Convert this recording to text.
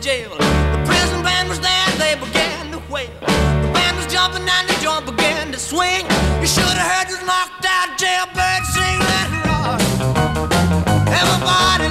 jail. The prison band was there, they began to wail. The band was jumping and the joint began to swing. You should have heard this knocked out jailbird sing. Let it rock, everybody.